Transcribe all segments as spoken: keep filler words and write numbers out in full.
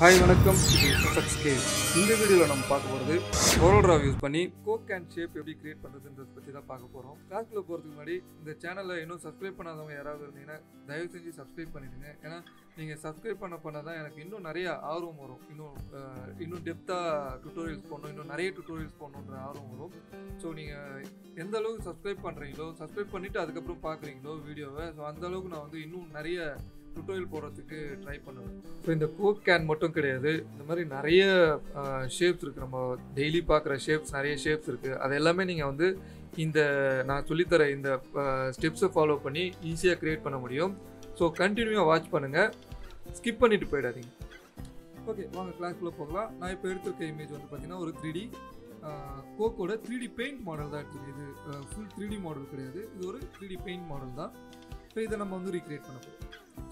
High Vanakkam இந்த வீடியோல நம்ம பார்க்க போறது கோரல் டிராவ் யூஸ் பண்ணி கோக் அண்ட் ஷேப் எப்படி கிரியேட் பண்றதுன்றத பத்தி தான் பார்க்க போறோம். கிளாஸ்க்குள்ள போறதுக்கு முன்னாடி இந்த சேனலை இன்னும் சப்ஸ்கிரைப் பண்ணாதவங்க யாராவது இருந்தீங்கன்னா தயவு செஞ்சு சப்ஸ்கிரைப் பண்ணிடுங்க. ஏன்னா நீங்க சப்ஸ்கிரைப் பண்ண பண்ணதான் எனக்கு இன்னும் நிறைய ஆர்வம் வரும். இன்னும் இன்னும் டெப்தா டுட்டோரியல்ஸ் போடணும், இன்னும் நிறைய டுட்டோரியல்ஸ் போடணுன்ற ஆர்வம் வரும். ஸோ நீங்க எந்த அளவுக்கு சப்ஸ்கிரைப் பண்றீங்களோ, சப்ஸ்கிரைப் பண்ணிட்டு அதுக்கப்புறம் பாக்குறீங்களோ வீடியோவை, ஸோ அந்த அளவுக்கு நான் வந்து இன்னும் நிறைய டுட்டோரியல் போடுறதுக்கு ட்ரை பண்ணுவேன். ஸோ இந்த கோக் கேன் மட்டும் கிடையாது, இந்த மாதிரி நிறைய ஷேப்ஸ் இருக்குது. நம்ம டெய்லி பார்க்குற ஷேப்ஸ் நிறைய ஷேப்ஸ் இருக்குது. அது எல்லாமே நீங்கள் வந்து இந்த நான் சொல்லித்தர இந்த ஸ்டெப்ஸை ஃபாலோ பண்ணி ஈஸியாக க்ரியேட் பண்ண முடியும். ஸோ கண்டினியூவாக வாட்ச் பண்ணுங்கள், ஸ்கிப் பண்ணிவிட்டு போயிடாதீங்க. ஓகே, வாங்க கிளாஸ்க்குள்ளே போகலாம். நான் இப்போ எடுத்துருக்க இமேஜ் வந்து பார்த்திங்கன்னா ஒரு த்ரீ டி கோக்கோட த்ரீ டி பெயிண்ட் மாடல் தான் இருக்குது. இது ஃபுல் த்ரீ டி மாடல் கிடையாது, இது ஒரு த்ரீ டி பெயிண்ட் மாடல் தான். ஸோ இதை நம்ம வந்து ரீக்ரியேட் பண்ண போகிறோம்.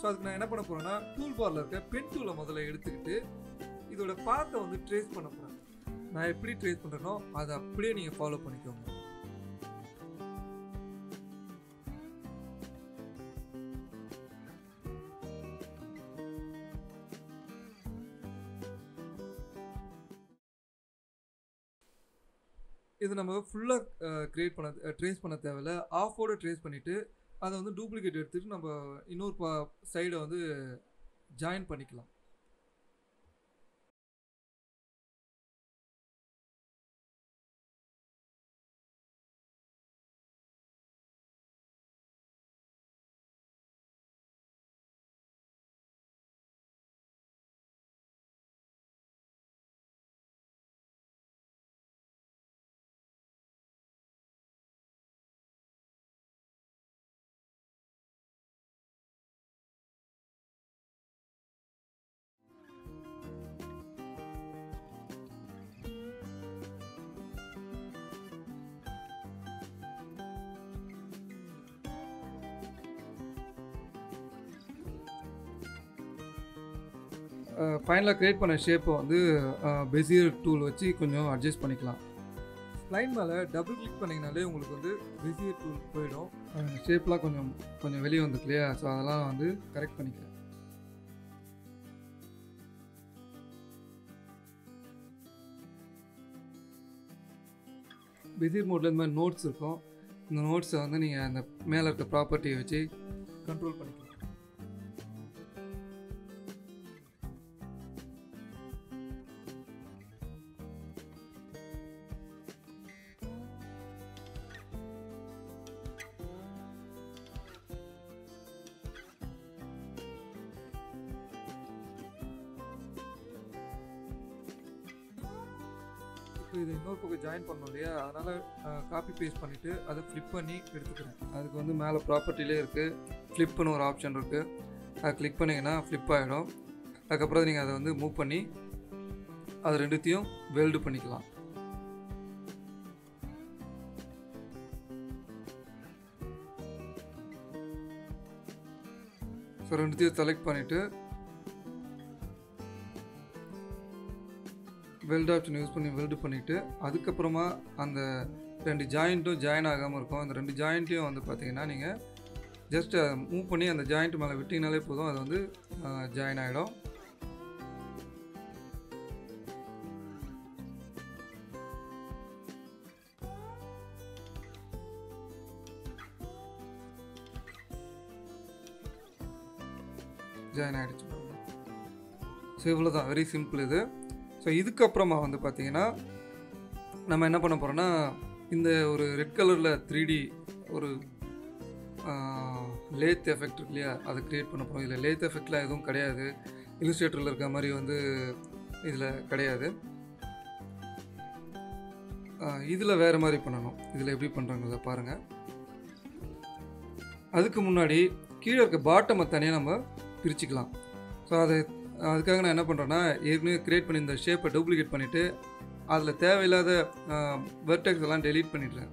ஸோ அதுக்கு நான் என்ன பண்ண போகிறேன்னா, டூல் பாரில் இருக்க பென் டூலை முதல்ல எடுத்துக்கிட்டு இதோட பாத்தை வந்து ட்ரேஸ் பண்ண போகிறேன். நான் எப்படி ட்ரேஸ் பண்ணுறேனோ அதை அப்படியே நீங்கள் ஃபாலோ பண்ணிக்கோங்க. இது நம்ம ஃபுல்லாக க்ரியேட் பண்ண ட்ரேஸ் பண்ண தேவையில்லை. ஆஃபோடு ட்ரேஸ் பண்ணிவிட்டு அதை வந்து டூப்ளிகேட் எடுத்துகிட்டு நம்ம இன்னொரு பா சைடை வந்து ஜாயின் பண்ணிக்கலாம். ஃபைனலாக க்ரியேட் பண்ண ஷேப்பை வந்து பெசியர் டூல் வச்சு கொஞ்சம் அட்ஜஸ்ட் பண்ணிக்கலாம். ஸ்ப்லைன் மேலே டபுள் கிளிக் பண்ணிங்கனாலே உங்களுக்கு வந்து பெசியர் டூல் போயிடும். ஷேப்லாம் கொஞ்சம் கொஞ்சம் வெளியே வந்துருக்கு இல்லையா, ஸோ அதெல்லாம் வந்து கரெக்ட் பண்ணிக்கிறேன். பெசியர் மோடில் இந்த மாதிரி நோட்ஸ் இருக்கும். இந்த நோட்ஸை வந்து நீங்கள் அந்த மேலே இருக்க ப்ராப்பர்ட்டியை வச்சு கண்ட்ரோல் பண்ணிக்கலாம். இப்போ இது இன்னொரு பக்கம் ஜாயின் பண்ணோம் இல்லையா, அதனால் காப்பி பேஸ்ட் பண்ணிவிட்டு அதை ஃப்ளிப் பண்ணி எடுத்துக்கிறேன். அதுக்கு வந்து மேலே ப்ராப்பர்ட்டிலே இருக்குது, ஃப்ளிப்புன்னு ஒரு ஆப்ஷன் இருக்குது. அதை கிளிக் பண்ணிங்கன்னா ஃப்ளிப் ஆகிடும். அதுக்கப்புறம் நீங்கள் அதை வந்து மூவ் பண்ணி அது ரெண்டுத்தையும் வெல்டு பண்ணிக்கலாம். ஸோ ரெண்டுத்தையும் செலக்ட் பண்ணிவிட்டு வெல்டு ஆப்ஷன் யூஸ் பண்ணி வெல்டு பண்ணிவிட்டு அதுக்கப்புறமா அந்த ரெண்டு ஜாயிண்ட்டும் ஜாயின் ஆகாமல் இருக்கும். அந்த ரெண்டு ஜாயிண்ட்டையும் வந்து பார்த்திங்கன்னா நீங்கள் ஜஸ்ட் மூவ் பண்ணி அந்த ஜாயிண்ட் மேலே விட்டிங்கனாலே போதும், அது வந்து ஜாயின் ஆகிடும். ஜாயின் ஆகிடுச்சு. ஸோ இவ்வளோதான், வெரி சிம்பிள் இது. ஸோ இதுக்கப்புறமா வந்து பார்த்திங்கன்னா நம்ம என்ன பண்ண போகிறோன்னா, இந்த ஒரு ரெட் கலரில் த்ரீ டி ஒரு லேத் எஃபெக்ட் இருக்கு இல்லையா, அதை க்ரியேட் பண்ண போகிறோம். இதில் லேத் எஃபெக்ட்லாம் எதுவும் கிடையாது, இல்லுஸ்ட்ரேட்டரில் இருக்கிற மாதிரி வந்து இதில் கிடையாது. இதில் வேறு மாதிரி பண்ணணும். இதில் எப்படி பண்ணுறாங்கிறத பாருங்கள். அதுக்கு முன்னாடி கீழே இருக்க பாட்டமை தனியாக நம்ம பிரிச்சுக்கலாம். ஸோ அதை அதுக்காக நான் என்ன பண்ணுறேன்னா, ஏற்கனவே க்ரியேட் பண்ணி இந்த ஷேப்பை டூப்ளிகேட் பண்ணிவிட்டு அதில் தேவையில்லாத வெர்டெக்ஸ் எல்லாம் டெலீட் பண்ணிடுறேன்.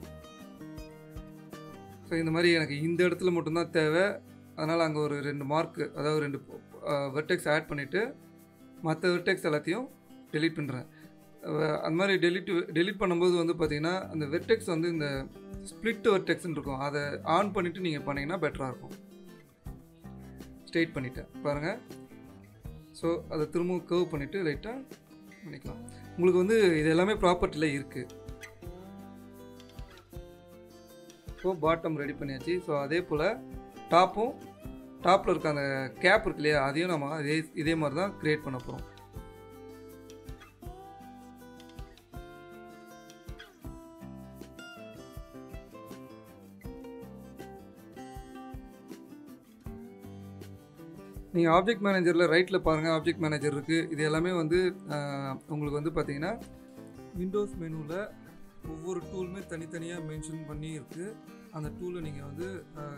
ஸோ இந்த மாதிரி எனக்கு இந்த இடத்துல மட்டும்தான் தேவை, அதனால் அங்கே ஒரு ரெண்டு மார்க்கு, அதாவது ரெண்டு வெர்டெக்ஸ் ஆட் பண்ணிவிட்டு மற்ற வெர்டெக்ஸ் எல்லாத்தையும் டெலீட் பண்ணுறேன். அந்த மாதிரி டெலிட் டெலிட் பண்ணும்போது வந்து பார்த்திங்கன்னா அந்த வெர்டெக்ஸ் வந்து இந்த ஸ்ப்ளிட் வெர்டெக்ஸ்ன்னு இருக்கும், அதை ஆன் பண்ணிவிட்டு நீங்கள் பண்ணிங்கன்னா பெட்டராக இருக்கும். ஸ்ட்ரெயிட் பண்ணிவிட்டேன் பாருங்கள். ஸோ அதை திரும்பவும் கர்வ் பண்ணிவிட்டு லைட்டாக பண்ணிக்கலாம். உங்களுக்கு வந்து இது எல்லாமே ப்ராப்பர்ட்டியில் இருக்குது. ஸோ பாட்டம் ரெடி பண்ணியாச்சு. ஸோ அதே போல் டாப்பும், டாப்பில் இருக்க அந்த கேப் இருக்கு இல்லையா, அதையும் நம்ம அதே இதே மாதிரி தான் க்ரியேட் பண்ண போகிறோம். நீங்கள் ஆப்ஜெக்ட் மேனேஜரில் ரைட்டில் பாருங்கள், ஆப்ஜெக்ட் மேனேஜர் இருக்குது. இது எல்லாமே வந்து உங்களுக்கு வந்து பார்த்தீங்கன்னா விண்டோஸ் மெனுவில் ஒவ்வொரு டூலுமே தனித்தனியாக மென்ஷன் பண்ணி இருக்குது. அந்த டூலை நீங்கள் வந்து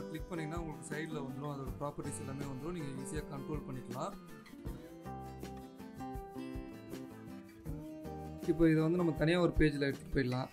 கிளிக் பண்ணிங்கன்னா உங்களுக்கு சைடில் வந்துடும், அதோடய ப்ராப்பர்ட்டிஸ் எல்லாமே வந்துடும். நீங்கள் ஈஸியாக கண்ட்ரோல் பண்ணிக்கலாம். இப்போ இதை வந்து நம்ம தனியாக ஒரு பேஜில் எடுத்துகிட்டு போயிடலாம்.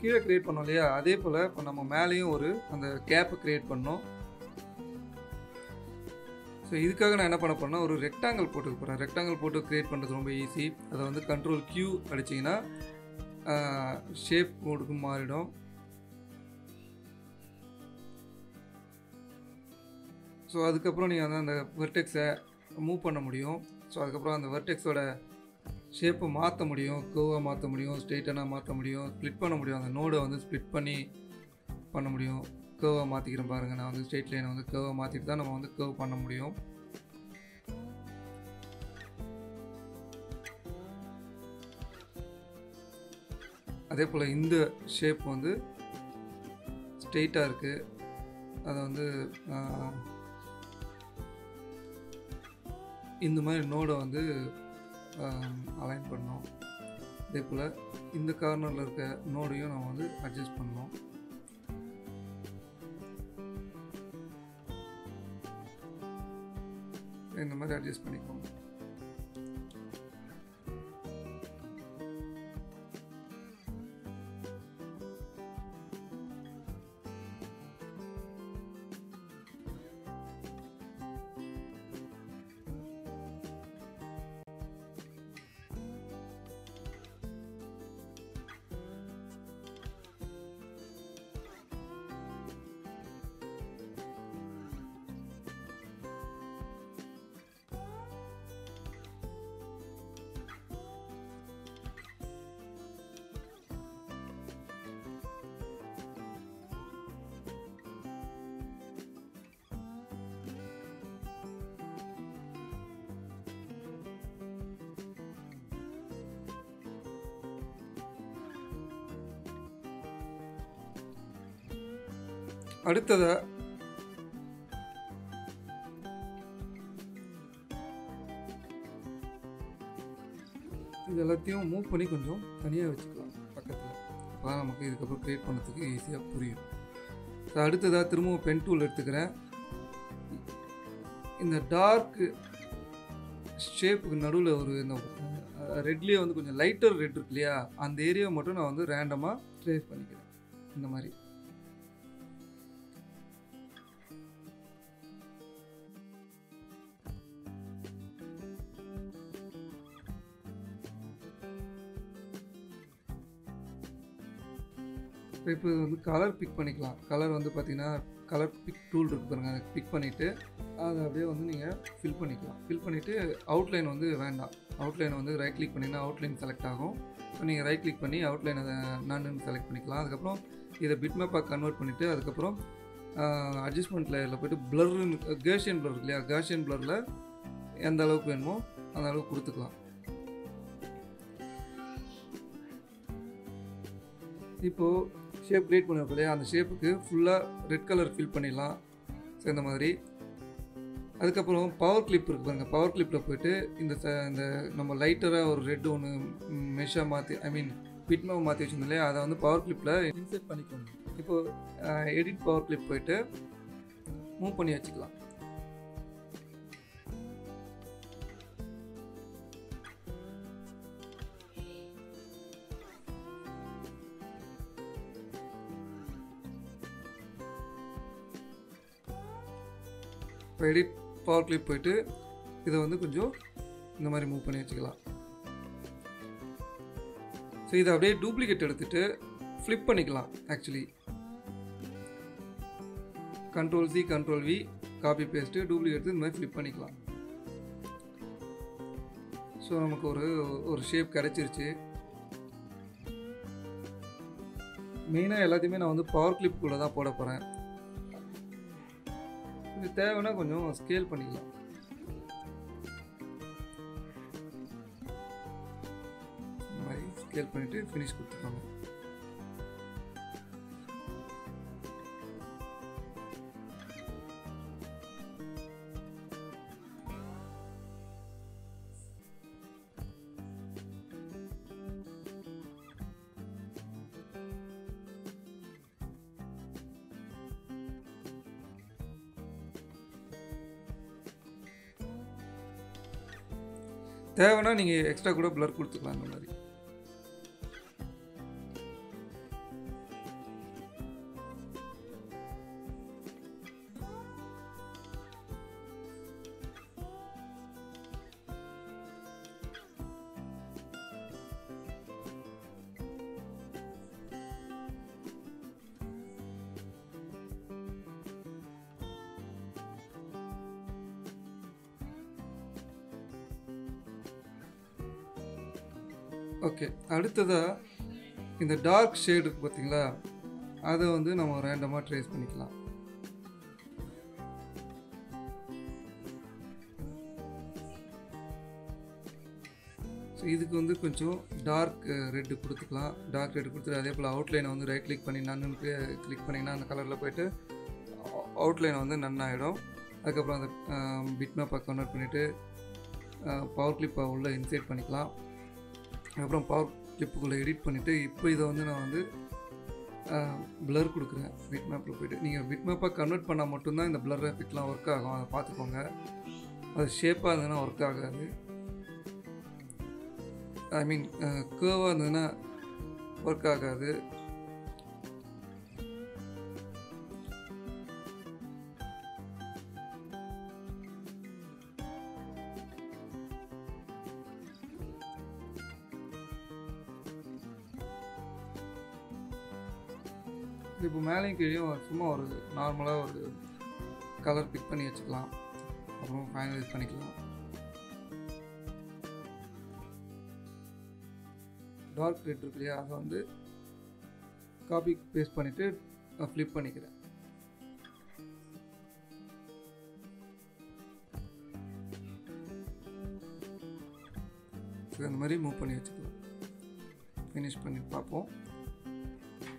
கீழே க்ரியேட் பண்ணோம் இல்லையா, அதே போல் இப்போ நம்ம மேலேயும் ஒரு அந்த கேப்பை க்ரியேட் பண்ணோம். ஸோ இதுக்காக நான் என்ன பண்ண போகிறேன்னா ஒரு ரெக்டாங்கிள் போட்டுக்க போகிறேன். ரெக்டாங்கிள் போட்டு க்ரியேட் பண்ணுறது ரொம்ப ஈஸி. அதை வந்து கண்ட்ரோல் கியூ அடிச்சிங்கன்னா ஷேப் போட்டுக்கு மாறிடும். ஸோ அதுக்கப்புறம் நீங்கள் வந்து அந்த வெர்டெக்ஸை மூவ் பண்ண முடியும். ஸோ அதுக்கப்புறம் அந்த வெர்டெக்ஸோட ஷேப்பை மாற்ற முடியும், கோவாக மாற்ற முடியும், ஸ்ட்ரெயிட்டனாக மாற்ற முடியும், ஸ்ப்ளிட் பண்ண முடியும். அந்த நோடை வந்து ஸ்ப்ளிட் பண்ணி பண்ண முடியும். கோவாக மாற்றிக்கிறேன் பாருங்கள், நான் வந்து ஸ்ட்ரெயிட் லைனை வந்து கோவாக மாற்றிட்டு தான் நம்ம வந்து கோவ் பண்ண முடியும். அதே போல் இந்த ஷேப் வந்து ஸ்ட்ரெயிட்டாக இருக்குது, அதை வந்து இந்த மாதிரி நோடை வந்து அலைன் பண்ணோம். அதே போல் இந்த கார்னரில் இருக்க நோடையும் நம்ம வந்து அட்ஜஸ்ட் பண்ணோம். இந்த மாதிரி அட்ஜஸ்ட் பண்ணிக்கோங்க. அடுத்ததை இது எல்லாத்தையும் மூவ் பண்ணி கொஞ்சம் தனியாக வச்சுக்கலாம் பக்கத்தில். அப்போ தான் நமக்கு இதுக்கப்புறம் க்ரியேட் பண்ணுறதுக்கு ஈஸியாக புரியும். ஸோ அடுத்ததாக திரும்பவும் பென் டூல் எடுத்துக்கிறேன். இந்த டார்க்கு ஷேப்புக்கு நடுவில் ஒரு இந்த ரெட்லேயே வந்து கொஞ்சம் லைட்டர் ரெட் இருக்கு இல்லையா, அந்த ஏரியாவை மட்டும் நான் வந்து ரேண்டமாக ட்ரேஸ் பண்ணிக்கிறேன். இந்த மாதிரி இப்போ வந்து கலர் பிக் பண்ணிக்கலாம். கலர் வந்து பார்த்திங்கன்னா கலர் பிக் டூல் இருக்குது பாருங்கள், அதை பிக் பண்ணிவிட்டு அதை அப்படியே வந்து நீங்கள் ஃபில் பண்ணிக்கலாம். ஃபில் பண்ணிவிட்டு அவுட்லைன் வந்து வேண்டாம். அவுட்லைன் வந்து ரைட் கிளிக் பண்ணிங்கன்னா அவுட்லைன் செலக்ட் ஆகும். ஸோ நீங்கள் ரைட் கிளிக் பண்ணி அவுட்லைன் அதை நான் செலக்ட் பண்ணிக்கலாம். அதுக்கப்புறம் இதை பிட்மேப்பாக கன்வெர்ட் பண்ணிவிட்டு அதுக்கப்புறம் அட்ஜஸ்ட்மெண்ட் லேயரில் போய்ட்டு ப்ளர்னு காஷியன் ப்ளர் இல்லையா, காஷியன் ப்ளரில் எந்த அளவுக்கு வேணுமோ அந்த அளவுக்கு கொடுத்துக்கலாம். இப்போது ஷேப் க்ரியேட் பண்ணுறப்ப அந்த ஷேப்புக்கு ஃபுல்லாக ரெட் கலர் ஃபில் பண்ணிடலாம். ஸோ இந்த மாதிரி அதுக்கப்புறம் பவர் கிளிப் இருக்குது பாருங்கள், பவர் கிளிப்பில் போய்ட்டு இந்த இந்த நம்ம லைட்டராக ஒரு ரெட் ஒன்று மெஷாக மாற்றி ஐ மீன் பிட்மாவை மாற்றி வச்சுருந்தோம் இல்லையா, அதை வந்து பவர் கிளிப்பில் இன்செர்ட் பண்ணிக்கணும். இப்போது எடிட் பவர் கிளிப் போய்ட்டு மூவ் பண்ணி வச்சுக்கலாம். இப்போ எடிட் பவர் கிளிப் போய்ட்டு இதை வந்து கொஞ்சம் இந்த மாதிரி மூவ் பண்ணி வச்சுக்கலாம். ஸோ இதை அப்படியே டூப்ளிகேட் எடுத்துகிட்டு ஃப்ளிப் பண்ணிக்கலாம். Actually control C control V copy paste duplicate எடுத்து இந்த மாதிரி ஃப்ளிப் பண்ணிக்கலாம். ஸோ நமக்கு ஒரு ஒரு ஷேப் கிடச்சிருச்சு. மெயினாக எல்லாத்தையுமே நான் வந்து பவர் கிளிப் கூட தான் போட போகிறேன். இது தேவைன்னா கொஞ்சம் ஸ்கேல் பண்ணிக்கலாம். இந்த மாதிரி ஸ்கேல் பண்ணிவிட்டு ஃபினிஷ் கொடுத்துருக்காங்க. தேவைன்னா நீங்கள் எக்ஸ்ட்ரா கூட பிளர் கொடுத்துக்கலாம். இந்த மாதிரி ஓகே. அடுத்ததாக இந்த டார்க் ஷேடுக்கு பார்த்தீங்களா, அதை வந்து நம்ம ரேண்டமாக ட்ரேஸ் பண்ணிக்கலாம். ஸோ இதுக்கு வந்து கொஞ்சம் டார்க் ரெட்டு கொடுத்துக்கலாம். டார்க் ரெட் கொடுத்துட்டு அதே போல் அவுட்லைனை வந்து ரைட் கிளிக் பண்ணி நன்னுக்கு கிளிக் பண்ணிங்கன்னா அந்த கலரில் போய்ட்டு அவுட்லைனை வந்து நன்னாகிடும். அதுக்கப்புறம் அந்த பிட்மேப்பை கன்வெர்ட் பண்ணிவிட்டு பவர் கிளிப்பை உள்ளே இன்சர்ட் பண்ணிக்கலாம். அப்புறம் பவர் கிளிப்புக்குள்ளே எடிட் பண்ணிவிட்டு இப்போ இதை வந்து நான் வந்து பிளர் கொடுக்குறேன். பிட் மேப்பில் போய்ட்டு நீங்கள் பிட் மேப்பாக கன்வெர்ட் பண்ணால் மட்டும்தான் இந்த பிளர் எஃபெக்ட்லாம் ஒர்க் ஆகும், அதை பார்த்துக்கோங்க. அது ஷேப்பாக இருந்ததுன்னா ஒர்க் ஆகாது, ஐ மீன் கர்வாக இருந்ததுன்னா ஒர்க் ஆகாது. இப்போ மேலேயும் கீழேயும் சும்மா ஒரு நார்மலாக ஒரு கலர் பிக் பண்ணி வச்சுக்கலாம். அப்புறம் ஃபைனலைஸ் பண்ணிக்கலாம். டார்க் ரெட் இருக்கு இல்லையா, அதை வந்து காப்பி பேஸ்ட் பண்ணிவிட்டு நான் ஃப்ளிப் பண்ணிக்கிறேன். ஸோ அந்த மாதிரி மூவ் பண்ணி வச்சுக்கலாம். ஃபினிஷ் பண்ணி பார்ப்போம்.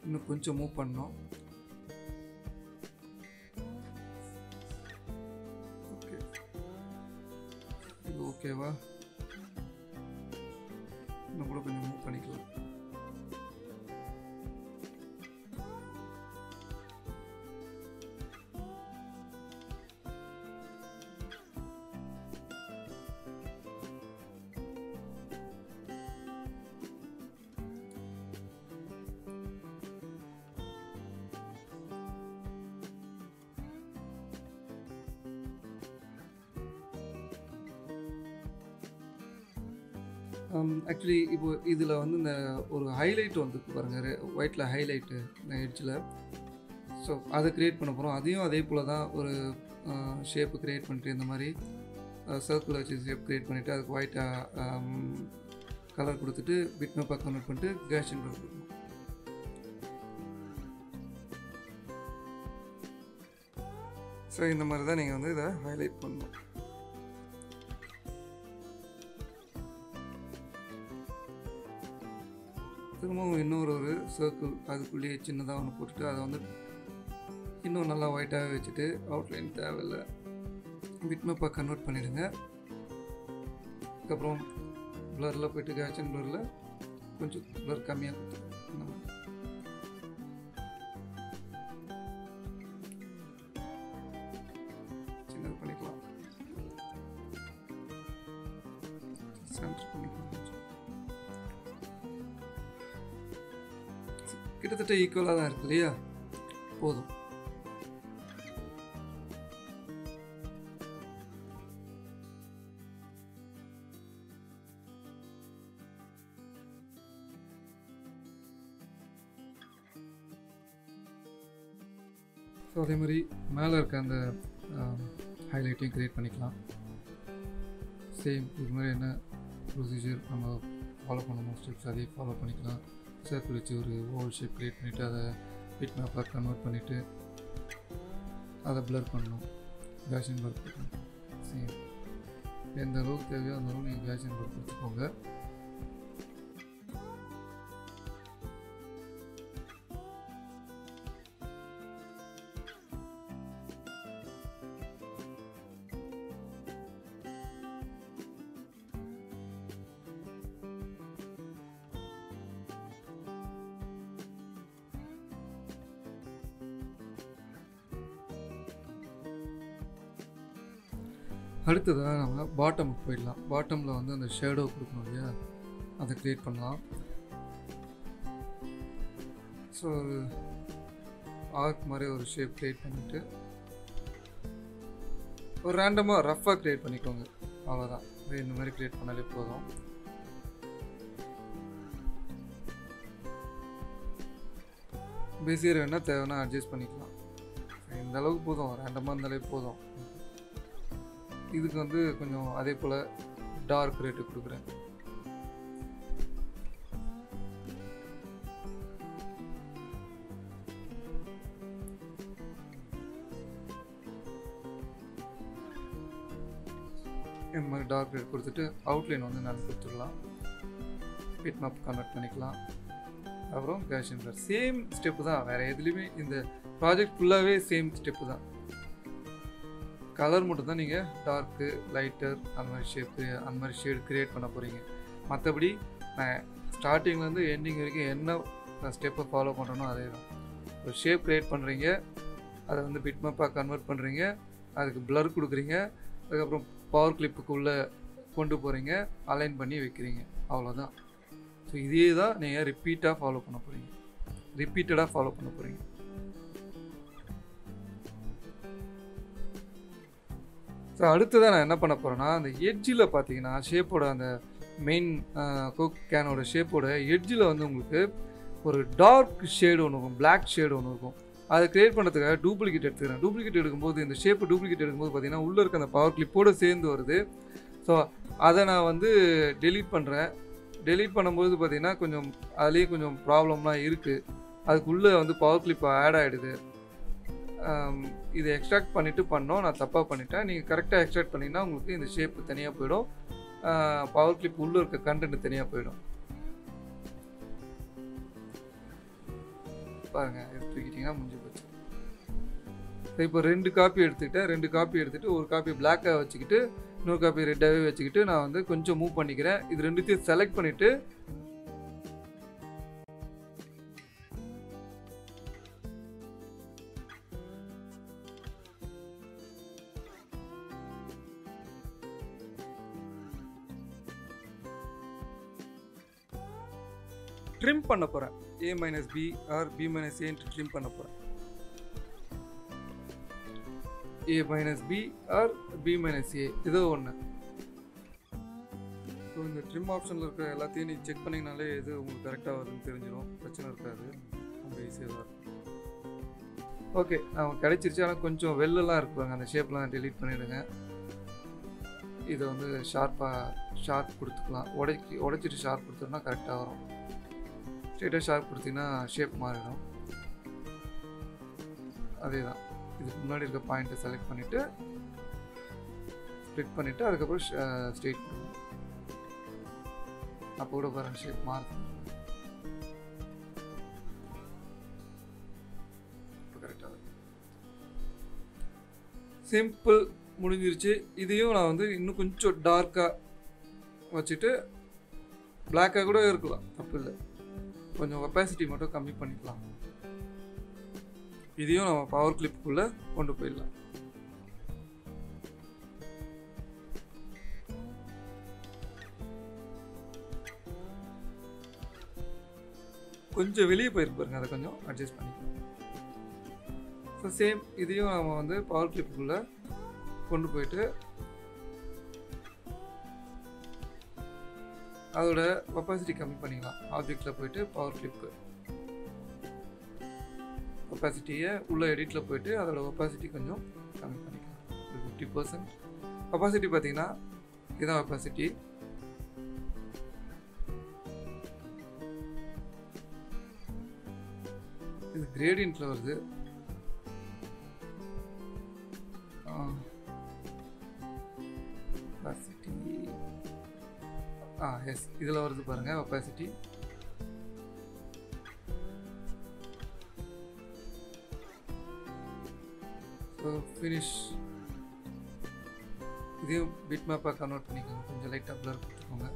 இன்னும் கொஞ்சம் மூவ் பண்ணோம். ஓகே, இது ஓகேவா? இன்னும் கூட கொஞ்சம் மூவ் பண்ணிக்கலாம். ஆக்சுவலி இப்போ இதில் வந்து இந்த ஒரு ஹைலைட் வந்து பாருங்கள், ஒயிட்டில் ஹைலைட்டு இந்த எட்ஜில். ஸோ அதை க்ரியேட் பண்ண போகிறோம். அதையும் அதே போல் தான் ஒரு ஷேப்பு க்ரியேட் பண்ணிட்டு இந்த மாதிரி சர்க்குலர் வச்சு ஷேப் க்ரியேட் பண்ணிவிட்டு அதுக்கு ஒயிட்டாக கலர் கொடுத்துட்டு பிட் மேப்பாக கன்வெர்ட் பண்ணிட்டு கேஷன் கொடுக்கணும். ஸோ இந்த மாதிரி தான் நீங்கள் வந்து இதை ஹைலைட் பண்ணணும். திரும்பவும் இன்னொரு ஒரு சர்க்கிள் அதுக்குள்ளேயே சின்னதாக ஒன்று போட்டுட்டு அதை வந்து இன்னும் நல்லா ஒயிட்டாகவே வச்சுட்டு அவுட்லைன் தேவையில்லை, bitmap-ஆ கன்வெர்ட் பண்ணிடுங்க. அதுக்கப்புறம் blur-ல போய்ட்டு Gaussian blur-ல கொஞ்சம் blur கம்மியாக கொடுத்துருங்க. சின்ன பண்ணிக்கலாம், சென்டர் பண்ணிக்கலாம். கிட்டத்தட்ட ஈக்குவலாக தான் இருக்கு இல்லையா, போதும். ஸோ அதே மாதிரி மேலே இருக்க அந்த ஹைலைட்டையும் க்ரியேட் பண்ணிக்கலாம். சேம் இது மாதிரி என்ன ப்ரொசீஜர் நம்ம ஃபாலோ பண்ணணும் ஸ்டெப்ஸ் அதையும் ஃபாலோ பண்ணிக்கலாம். சேர்த்து வச்சு ஒரு ஓவல் ஷேப் க்ரியேட் பண்ணிவிட்டு அதை பிட் மேப்பாக கன்வெர்ட் பண்ணிவிட்டு அதை ப்ளர் பண்ணணும், கேஷன் ப்ளர் பண்ணணும். சேம் எந்த அளவுக்கு தேவையோ அந்த அளவுக்கு நீங்கள் கேஷன் ப்ளர் கொடுத்துக்கோங்க. அடுத்ததாக நம்ம பாட்டமுக்கு போயிடலாம். பாட்டமில் வந்து அந்த ஷேடோ கொடுக்கணும் இல்லையா, அதை க்ரியேட் பண்ணலாம். ஸோ ஒரு ஆர்க் மாதிரி ஒரு ஷேப் க்ரியேட் பண்ணிவிட்டு ஒரு ரேண்டமாக ரஃப்பாக க்ரியேட் பண்ணிக்கோங்க, அவ்வளோதான். இந்த மாதிரி க்ரியேட் பண்ணாலே போதும். பிஸியாக வேணால் தேவைன்னா அட்ஜஸ்ட் பண்ணிக்கலாம். இந்த அளவுக்கு போதும், ரேண்டமாக இருந்தாலே போதும். இதுக்கு வந்து கொஞ்சம் அதே போல் டார்க் ரேட்டு கொடுக்குறேன். இந்த மாதிரி டார்க் ரேட் கொடுத்துட்டு அவுட்லைன் வந்து நான் கொடுத்துடலாம். பிட்மேப் கன்வெர்ட் பண்ணிக்கலாம். அப்புறம் கேஷன் ப்ளர் சேம் ஸ்டெப்பு தான், வேறு எதுலேயுமே இந்த ப்ராஜெக்ட் ஃபுல்லாகவே சேம் ஸ்டெப்பு தான். கலர் மட்டும் தான் நீங்கள் டார்க்கு லைட்டர் அந்த மாதிரி ஷேப்பு அந்த மாதிரி ஷேடு க்ரியேட் பண்ண போகிறீங்க. மற்றபடி நான் ஸ்டார்டிங்லேருந்து எண்டிங் வரைக்கும் என்ன ஸ்டெப்பை ஃபாலோ பண்ணுறனோ அதே தான். ஒரு ஷேப் க்ரியேட் பண்ணுறீங்க, அதை வந்து பிட்மேப்பாக கன்வெர்ட் பண்ணுறீங்க, அதுக்கு ப்ளர் கொடுக்குறீங்க, அதுக்கப்புறம் பவர் கிளிப்புக்குள்ளே கொண்டு போகிறீங்க, அலைன் பண்ணி வைக்கிறீங்க, அவ்வளோதான். ஸோ இதே தான் நீங்கள் ரிப்பீட்டாக ஃபாலோ பண்ண போகிறீங்க, ரிப்பீட்டடாக ஃபாலோ பண்ண போகிறீங்க. ஸோ அடுத்ததான் நான் என்ன பண்ண போகிறேன்னா, அந்த எட்ஜில் பார்த்தீங்கன்னா ஷேப்போட அந்த மெயின் கோக் கேனோட ஷேப்போட எட்ஜில் வந்து உங்களுக்கு ஒரு டார்க் ஷேடு ஒன்று இருக்கும், பிளாக் ஷேடு ஒன்று இருக்கும். அதை க்ரியேட் பண்ணுறதுக்காக டூப்ளிகேட் எடுத்துக்கிறேன். டூப்ளிகேட் எடுக்கும்போது இந்த ஷேப்பு டூப்ளிகேட் எடுக்கும்போது பார்த்தீங்கன்னா உள்ளே இருக்க அந்த பவர் கிளிப்போடு சேர்ந்து வருது. ஸோ அதை நான் வந்து டெலீட் பண்ணுறேன். டெலீட் பண்ணும்போது பார்த்தீங்கன்னா கொஞ்சம் அதுலேயே கொஞ்சம் ப்ராப்ளம்லாம் இருக்குது. அதுக்குள்ளே வந்து பவர் கிளிப் ஆட் ஆகிடுது. இதை எக்ஸ்ட்ராக்ட் பண்ணிவிட்டு பண்ணோம், நான் தப்பாக பண்ணிட்டேன். நீங்கள் கரெக்டாக எக்ஸ்ட்ராக்ட் பண்ணிங்கன்னா உங்களுக்கு இந்த ஷேப்பு தனியாக போயிடும், பவர் கிளிப் உள்ளே இருக்க கண்டென்ட் தனியாக போயிடும். பாருங்கள், எடுத்துக்கிட்டிங்கன்னா முடிஞ்சு போச்சு. இப்போ ரெண்டு காப்பி எடுத்துக்கிட்டேன். ரெண்டு காப்பி எடுத்துகிட்டு ஒரு காப்பி பிளாக்காக வச்சுக்கிட்டு இன்னொரு காப்பி ரெட்டாகவே வச்சுக்கிட்டு நான் வந்து கொஞ்சம் மூவ் பண்ணிக்கிறேன். இது ரெண்டுத்தையும் செலக்ட் பண்ணிவிட்டு ட்ரிம் பண்ண போகிறேன். A minus B or B minus and trim பண்ண போகிறேன். A minus B or B minus A ஏதோ ஒன்று. ஸோ இந்த ட்ரிம் ஆப்ஷனில் இருக்கிற எல்லாத்தையும் நீ செக் பண்ணிங்கனாலே எது உங்களுக்கு கரெக்டாக வருதுன்னு தெரிஞ்சிடும், பிரச்சனை இருக்காது, ரொம்ப ஈஸியாக தான் இருக்கும். ஓகே, அவன் கிடைச்சிருச்சு. ஆனால் கொஞ்சம் வெள்ளெல்லாம் இருப்பாங்க, அந்த ஷேப்லாம் டெலீட் பண்ணிவிடுங்க. இதை வந்து ஷார்ப்பாக ஷார்ப் கொடுத்துக்கலாம். உடைச்சி உடைச்சிட்டு ஷார்ப் கொடுத்தோம்னா கரெக்டாக வரும். ஸ்ட்ரெயிட்டாக ஷார்ப் கொடுத்தீங்கன்னா ஷேப் மாறிடும். அதே தான், இதுக்கு முன்னாடி இருக்க பாயிண்ட்டை செலக்ட் பண்ணிவிட்டு ஸ்ப்ளிட் பண்ணிவிட்டு அதுக்கப்புறம் ஸ்ட்ரெயிட் பண்ணுவோம். அப்போ கூட பாருங்கள் ஷேப் மாறுது. இப்போ கரெக்டாக சிம்பிள் முடிஞ்சிருச்சு. இதையும் நான் வந்து இன்னும் கொஞ்சம் டார்க்காக வச்சுட்டு பிளாக்காக கூட இருக்கலாம், தப்பு இல்லை. கொஞ்சம் கெப்பாசிட்டி மட்டும் கம்மி பண்ணிக்கலாம். இதையும் நம்ம பவர் கிளிப்புக்குள்ளே கொண்டு போயிடலாம். கொஞ்சம் வெளியே போயிருப்பாருங்க, அதை கொஞ்சம் அட்ஜஸ்ட் பண்ணிக்கலாம். ஸோ சேம் இதையும் நம்ம வந்து பவர் கிளிப்புக்குள்ளே கொண்டு போயிட்டு அதோட கெப்பாசிட்டி கம்மி பண்ணிக்கலாம். ஆப்ஜெக்டில் போயிட்டு பவர் கிளிப்பு கெப்பாசிட்டியை உள்ளே எடிட்டில் போயிட்டு அதோட கெப்பாசிட்டி கொஞ்சம் கம்மி பண்ணிக்கலாம். ஒரு ஃபிஃப்டி பர்சன்ட் கெப்பாசிட்டி பார்த்திங்கன்னா இதுதான் கெப்பாசிட்டி. இது கிரேடியன்ட்டில் வருது. opacity ஆ எஸ் இதில் வருது பாருங்கள் opacity. ஸோ ஃபினிஷ் இதையும் பிட் மேப்பாக கன்வெர்ட் பண்ணிக்கோங்க. கொஞ்சம் லைட்டாக ப்ளர் கொடுத்துக்கோங்க.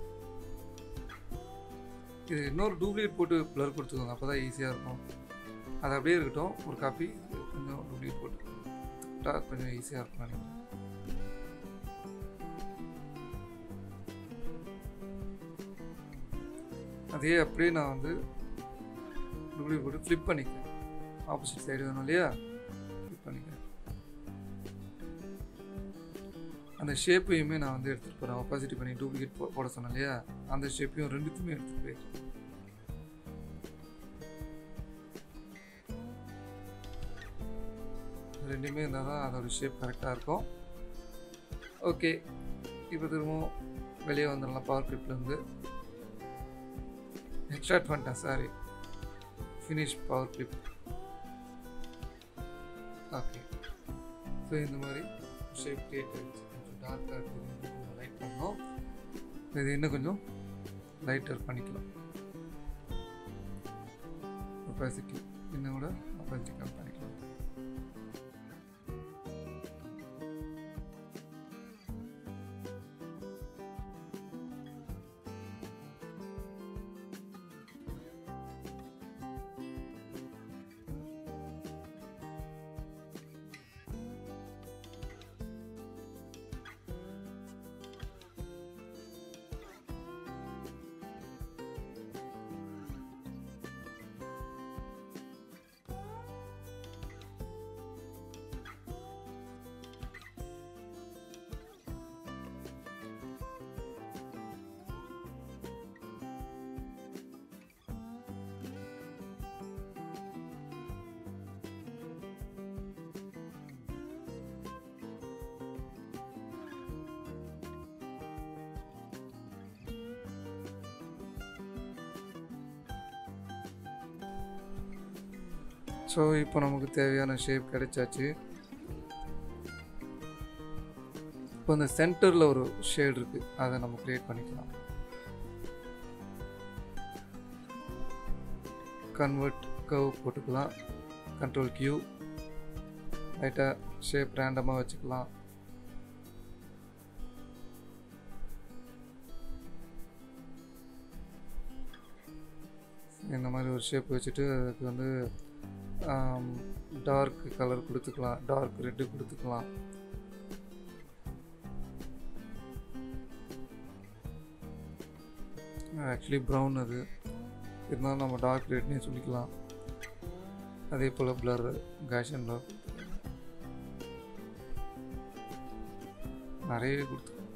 இது இன்னொரு டூப்ளிகேட் போட்டு ப்ளர் கொடுத்துக்கோங்க, அப்போ தான் ஈஸியாக இருக்கும். அது அப்படியே இருக்கட்டும், ஒரு காப்பி கொஞ்சம் டூப்ளிகேட் போட்டு கொஞ்சம் ஈஸியாக இருக்கும் நினைக்கிறேன். அதே அப்படியே நான் வந்து டூப்ளிகேட் போட்டு ஃப்ளிப் பண்ணிக்கிறேன். ஆப்போசிட் சைடு வேணும் இல்லையா, ஃப்ளிப் பண்ணிக்கிறேன். அந்த ஷேப்பையுமே நான் வந்து எடுத்துகிட்டு போகிறேன். ஆப்போசிட் பண்ணி டூப்ளிகேட் போ போட சொன்னேன் இல்லையா, அந்த ஷேப்பையும் ரெண்டுத்துமே எடுத்துகிட்டு போயிடுறேன். ரெண்டுமே இருந்தால் தான் அதோட ஷேப் கரெக்டாக இருக்கும். ஓகே, இப்போ திரும்பவும் வெளியே வந்துடலாம். பவர் கிளிப்லேருந்து எக்ஸ்ட்ராக்ட் பண்ணிட்டேன், sorry, finish power clip. Okay, so இந்த மாதிரி ஷேப் கிரியேட் ஆகிடுச்சு. கொஞ்சம் டார்க்காக இருக்குது, கொஞ்சம் லைட் பண்ணோம். இது இன்னும் கொஞ்சம் லைட்டர் பண்ணிக்கலாம். ஒபாசிட்டி இன்னும் கூட ஒபாசிட்டி கம்மி பண்ணிக்கலாம். ஸோ இப்போ நமக்கு தேவையான ஷேப் கிடைச்சாச்சு. இப்போ இந்த சென்டரில் ஒரு ஷேட் இருக்குது, அதை நம்ம க்ரியேட் பண்ணிக்கலாம். கன்வெர்ட் கர்வ் போட்டுக்கலாம், கண்ட்ரோல் கியூ. லைட்டாக ஷேப் ரேண்டமாக வச்சுக்கலாம். இந்த மாதிரி ஒரு ஷேப் வச்சுட்டு அதுக்கு வந்து டார்க் கலர் கொடுத்துக்கலாம், டார்க் ரெட்டு கொடுத்துக்கலாம். ஆக்சுவலி ப்ரௌன் அது, இருந்தாலும் நம்ம டார்க் ரெட்னே சொல்லிக்கலாம். அதே போல் பிளர், கேஷன் பிளர் நிறைய கொடுத்துக்கலாம்.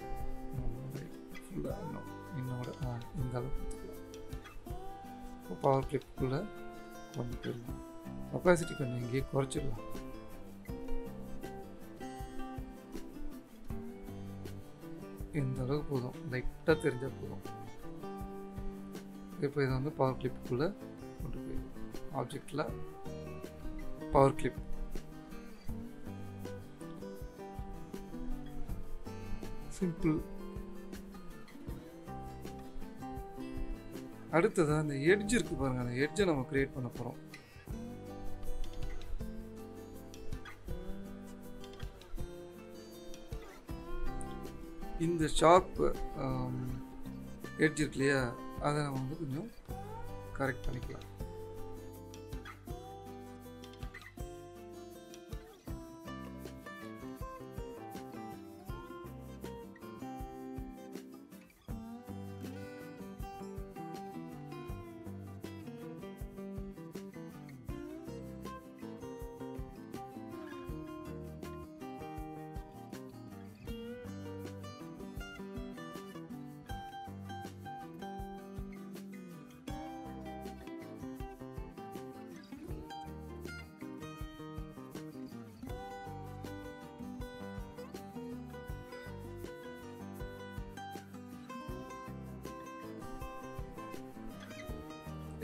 இன்னும் இன்னோட இந்த அளவு கொடுத்துக்கலாம். இப்போ பவர் கிளிப்புக்குள்ளே கொண்டு போயிடலாம். கெப்பாசிட்டி கொஞ்சம் இங்கேயே குறைச்சிடலாம். இந்த அளவுக்கு போதும், லைட்டாக தெரிஞ்சால் போதும். இப்போ இதை வந்து பவர் கிளிப்புக்குள்ளே கொண்டு போயிடும். ஆப்ஜெக்டில் பவர் கிளிப் சிம்பிள். அடுத்ததாக அந்த எட்ஜ் இருக்குது பாருங்கள், அந்த எட்ஜை நம்ம க்ரியேட் பண்ண போகிறோம். இந்த ஷார்ப் எட்ஜ் இருக்கு இல்லையா, அதை நம்ம வந்து கொஞ்சம் கரெக்ட் பண்ணிக்கலாம்.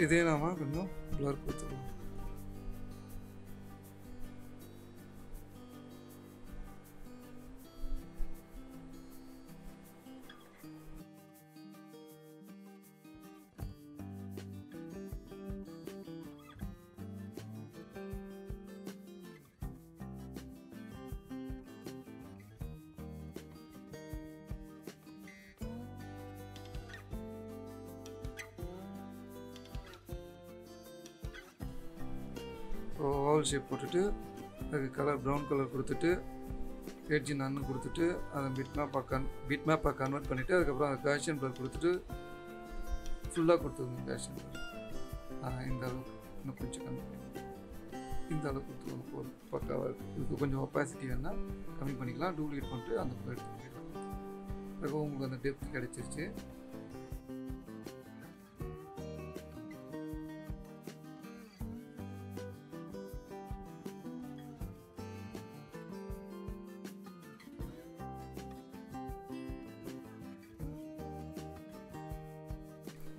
இதே நாம கொஞ்சம் blur கொடுத்துருவோம். ஓவல் ஷேப் போட்டுட்டு அதுக்கு கலர் ப்ரௌன் கலர் கொடுத்துட்டு எட்ஜ் நன்னு கொடுத்துட்டு அதை பிட் மேப்பாக கன் பிட் மேப்பாக கன்வெர்ட் பண்ணிவிட்டு அதுக்கப்புறம் அந்த காஷன் ப்ளர் கொடுத்துட்டு ஃபுல்லாக கொடுத்துருங்க. காஷன் ப்ளர் இந்த அளவுக்கு இன்னும் கொஞ்சம் கம்மி பண்ணிக்கலாம். இந்த அளவுக்கு கொடுத்துருவோம். ஒரு பக்காவாக இருக்குது. இதுக்கு கொஞ்சம் ஒப்பாசிட்டி வேணால் கம்மி பண்ணிக்கலாம். டூப்ளிகேட் பண்ணிட்டு அந்த பக்கம் எடுத்து பண்ணிக்கலாம். அதுக்கு உங்களுக்கு அந்த டெப்த் கிடச்சிருச்சு.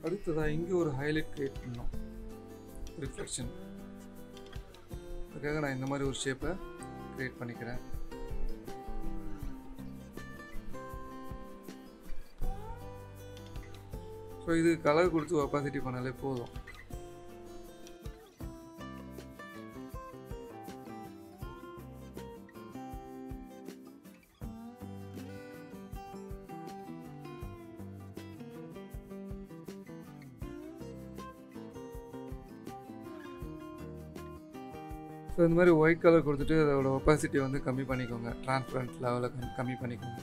அடுத்ததாக இங்கே ஒரு ஹைலைட் கிரியேட் பண்ணோம், ரிஃப்ளெக்ஷன். அதுக்காக நான் இந்த மாதிரி ஒரு ஷேப்பை கிரியேட் பண்ணிக்கிறேன். ஸோ இது கலர் கொடுத்து ஒப்பாசிட்டி பண்ணாலே போதும். ஸோ இந்த மாதிரி ஒயிட் கலர் கொடுத்துட்டு அதோட ஒப்பாசிட்டி வந்து கம்மி பண்ணிக்கோங்க. டிரான்ஸ்பரண்ட் லெவலில் கம் கம்மி பண்ணிக்கோங்க.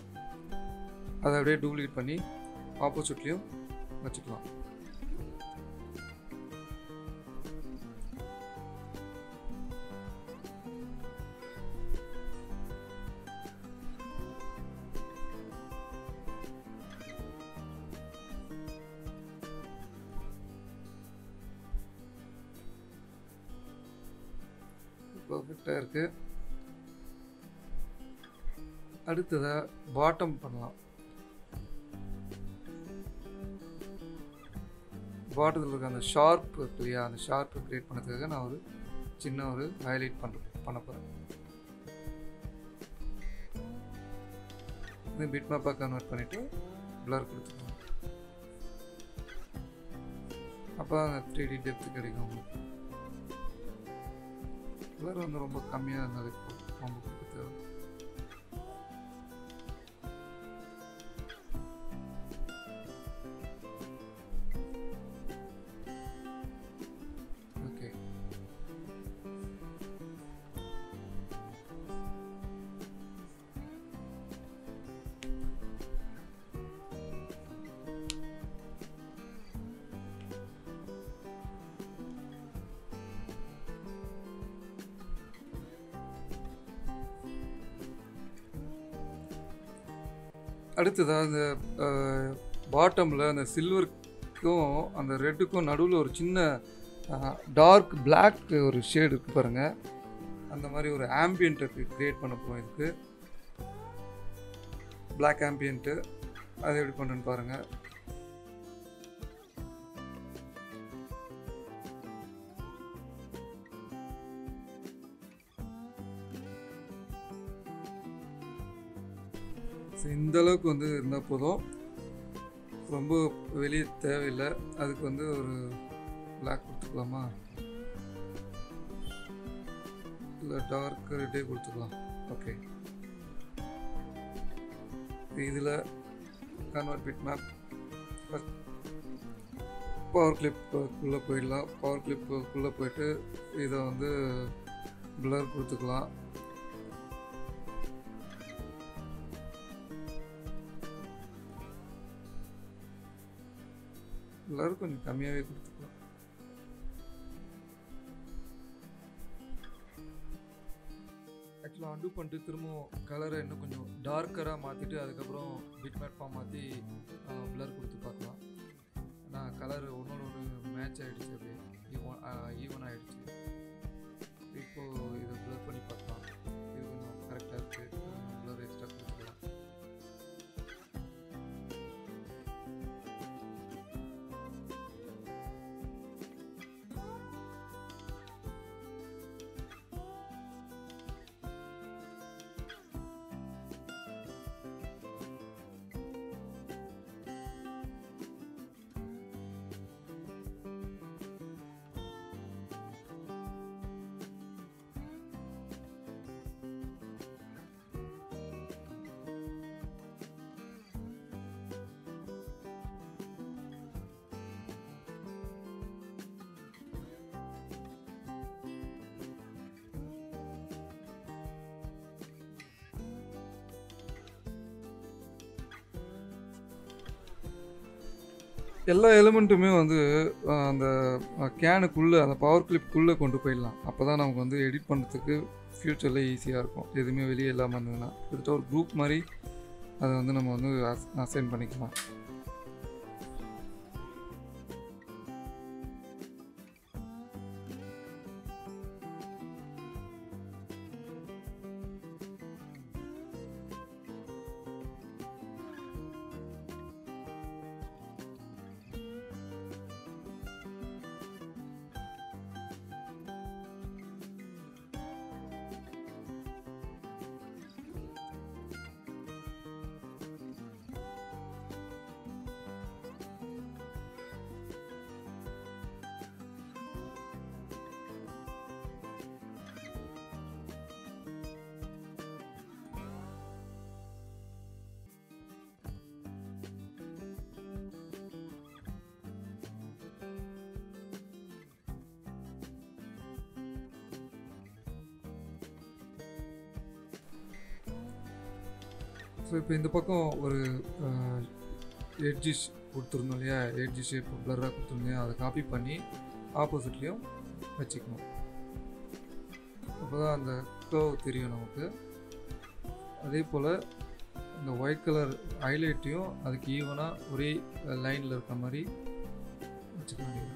அதை அப்படியே டூப்ளிகேட் பண்ணி ஆப்போசிட்லேயும் வச்சுக்கலாம். பர்ஃபெக்டாக இருக்குது. அடுத்ததாக பாட்டம் பண்ணலாம். பாட்டத்தில் இருக்க அந்த ஷார்ப் இருக்கு இல்லையா, அந்த ஷார்ப்பை க்ரியேட் பண்ணுறதுக்காக நான் ஒரு சின்ன ஒரு ஹைலைட் பண்ணுறேன் பண்ண போகிறேன். இது பிட் மேப்பாக கன்வெர்ட் பண்ணிவிட்டு பிளர் கொடுத்துக்கணும். அப்போ த்ரீ டி டெப்த்து கிடைக்கும் உங்களுக்கு. கலர் வந்து ரொம்ப கம்மியாக இருந்தது ரொம்ப கொடுத்து. ஓகே, அடுத்ததாக அந்த பாட்டமில் அந்த சில்வருக்கும் அந்த ரெட்டுக்கும் நடுவில் ஒரு சின்ன டார்க் பிளாக் ஒரு ஷேடு இருக்குது பாருங்கள். அந்த மாதிரி ஒரு ஆம்பியண்ட்டை க்ரியேட் பண்ண போகிறோம். இதுக்கு பிளாக் ஆம்பியண்ட்டு அதை எப்படி பண்ணுன்னு பாருங்கள். ஸோ இந்தளவுக்கு வந்து இருந்தால் போதும், ரொம்ப வெளியே தேவையில்லை. அதுக்கு வந்து ஒரு பிளாக் கொடுத்துக்கலாமா, இல்லை டார்க் ரெட்டே கொடுத்துக்கலாம். ஓகே, இதில் கன்வெர்ட் பிட்மேப் ஃபர்ஸ்ட் பவர் கிளிப்புக்குள்ளே போயிடலாம். பவர் கிளிப்புக்குள்ளே போயிட்டு இதை வந்து பிளர் கொடுத்துக்கலாம். பிளர் கொஞ்சம் கம்மியாகவே கொடுத்துக்கலாம். ஆக்சுவலாக அண்டு பண்ணிட்டு திரும்பவும் கலரை இன்னும் கொஞ்சம் டார்க்கராக மாற்றிட்டு அதுக்கப்புறம் பிட்மேப்பாக மாற்றி பிளர் கொடுத்து பார்க்கலாம். ஆனால் கலர் ஒன்றோட ஒன்று மேட்ச் ஆகிடுச்சு, அப்படி ஈவன் ஈவன் ஆகிடுச்சு. இப்போது இதை பிளர் பண்ணி பார்க்கலாம். இது கொஞ்சம் கரெக்டாக இருக்குது. பிளர் எக்ஸ்ட்ரா கொடுத்துக்கலாம். எல்லா எலிமெண்ட்டுமே வந்து அந்த கேனுக்குள்ளே அந்த பவர் கிளிப்புக்குள்ளே கொண்டு போயிடலாம். அப்போ தான் நமக்கு வந்து எடிட் பண்ணுறதுக்கு ஃப்யூச்சரில் ஈஸியாக இருக்கும். எதுவுமே வெளியே இல்லாமல் இருந்ததுன்னா கிட்டத்தட்ட ஒரு குரூப் மாதிரி அதை வந்து நம்ம வந்து அசைன் பண்ணிக்கலாம். ஸோ இப்போ இந்த பக்கம் ஒரு எட்ஜிஸ் கொடுத்துருந்தோம் இல்லையா, எட்ஜி ஷேப் பிளராக கொடுத்துருந்தோம். அதை காப்பி பண்ணி ஆப்போசிட்லேயும் வச்சுக்கணும். அப்போ தான் அந்த கர்வ் தெரியும் நமக்கு. அதே போல் இந்த ஒயிட் கலர் ஹைலைட்டையும் அதுக்கு ஈவனாக ஒரே லைனில் இருக்கிற மாதிரி வச்சுக்க வேண்டியது.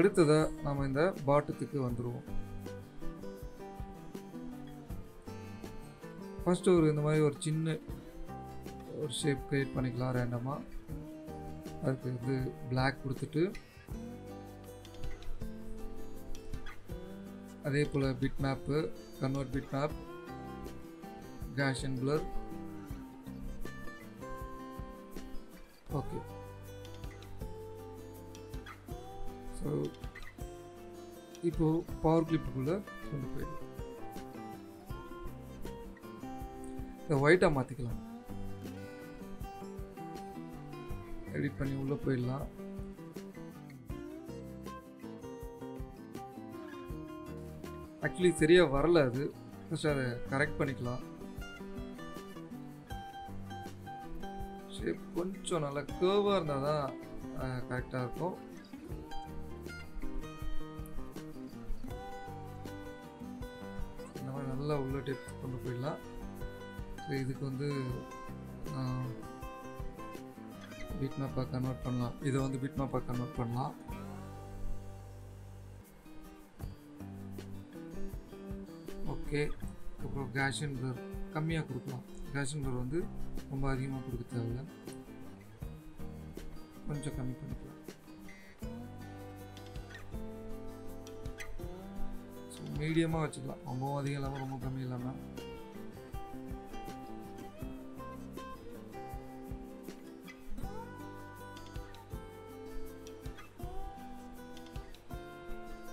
அடுத்ததாக நம்ம இந்த பாட்டத்துக்கு வந்துடுவோம். ஃபஸ்ட்டு ஒரு இந்த மாதிரி ஒரு சின்ன ஒரு ஷேப் க்ரியேட் பண்ணிக்கலாம் ரேண்டமாக. அதுக்கு வந்து பிளாக் கொடுத்துட்டு அதே போல் bitmap convert bitmap gaussian blur. Okay, so இப்போது பவர் கிளிப்புக்குள்ளே கொண்டு போயிடும். இதை ஒயிட்டாக மாற்றிக்கலாம். எடிட் பண்ணி உள்ளே போயிடலாம். ஆக்சுவலி சரியாக வரல, அது ஃபஸ்ட்டு அதை கரெக்ட் பண்ணிக்கலாம். சரி, கொஞ்சம் நல்லா கேர்வாக இருந்தால் தான் கரெக்டாக இருக்கும். நல்லா உள்ள டெப் கொண்டு போயிடலாம். ஸோ இதுக்கு வந்து பிட் மேப்பாக கன்வெர்ட் பண்ணலாம். இதை வந்து பிட் மேப்பாக கன்வெர்ட் பண்ணலாம். ஓகே, அப்புறம் காஷன் பிளர் கம்மியாக கொடுக்கலாம். காஷன் பிளர் வந்து ரொம்ப அதிகமாக கொடுக்க தேவையில்லை, கொஞ்சம் கம்மி பண்ணிக்கலாம். மீடியமாக வச்சுக்கலாம், ரொம்பவும் அதிகம் இல்லாமல் ரொம்ப கம்மி இல்லாமல்.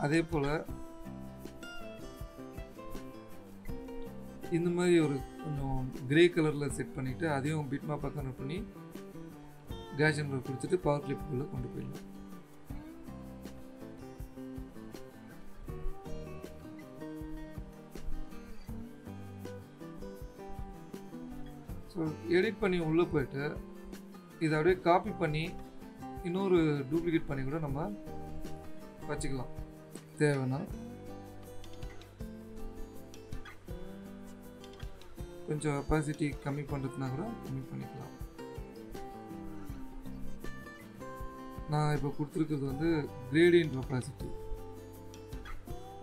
அதே போல் இந்த மாதிரி ஒரு கொஞ்சம் கிரே கலரில் செட் பண்ணிவிட்டு அதையும் பிட்மேப் கனெக்ட் பண்ணி கேஷ் என்லர் கொடுத்துட்டு பவர் கிளிப்புக்குள்ளே கொண்டு போயிடலாம். ஸோ எடிட் பண்ணி உள்ளே போயிட்டு இதை அப்படியே காப்பி பண்ணி இன்னொரு டூப்ளிகேட் பண்ணி கூட நம்ம வச்சுக்கலாம் தேவைன்னா. கொஞ்சம் கெப்பாசிட்டி கம்மி பண்ணுறதுனா கூட கம்மி பண்ணிக்கலாம். நான் இப்போ கொடுத்துருக்கிறது வந்து கிரேடியன்ட் கெப்பாசிட்டி.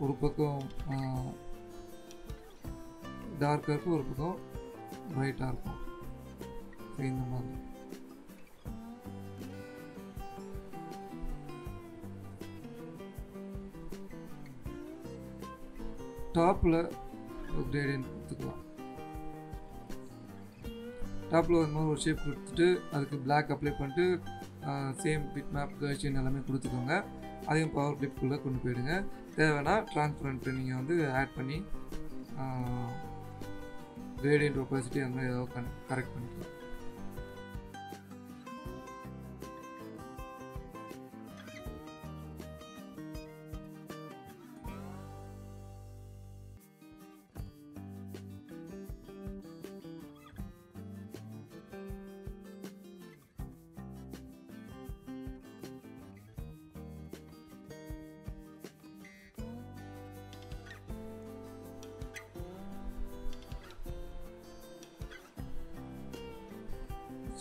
ஒரு பக்கம் டார்க்காக இருக்கும், ஒரு பக்கம் பிரைட்டாக இருக்கும். ஸோ இந்த மாதிரி டாப்பில் கிரேடியன்ட் கொடுத்துக்கலாம். டாப்பில் ஒரு மாதிரி ஒரு ஷேப் கொடுத்துட்டு அதுக்கு பிளாக் அப்ளை பண்ணிட்டு சேம் பிட் மேப் கர்ஷன் எல்லாமே கொடுத்துக்கோங்க. அதையும் பவர் கிளிப்புக்குள்ளே கொண்டு போயிடுங்க. தேவைன்னா ட்ரான்ஸ்பரண்ட் நீங்கள் வந்து ஆட் பண்ணி கிரேடியன்ட் ஒப்பாசிட்டி அந்த மாதிரி ஏதாவது கன் கரெக்ட் பண்ணிக்கலாம்.